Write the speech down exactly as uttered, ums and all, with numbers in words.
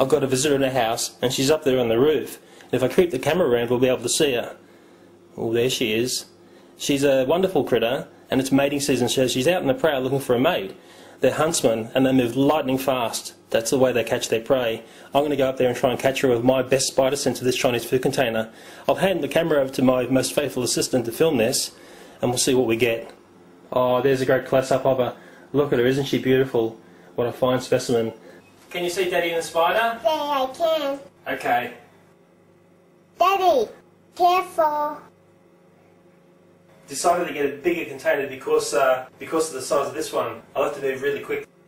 I've got a visitor in the house and she's up there on the roof. If I creep the camera around, we'll be able to see her. Well, there she is. She's a wonderful critter, and it's mating season, so she's out in the prowl looking for a mate. They're huntsmen, and they move lightning fast. That's the way they catch their prey. I'm going to go up there and try and catch her with my best spider sense of this Chinese food container. I'll hand the camera over to my most faithful assistant to film this, and we'll see what we get. Oh, there's a great close-up of her. Look at her, isn't she beautiful? What a fine specimen. Can you see Daddy and the spider? Yeah, I can. Okay. Daddy, careful. Decided to get a bigger container because uh, because of the size of this one. I'll have to move really quick.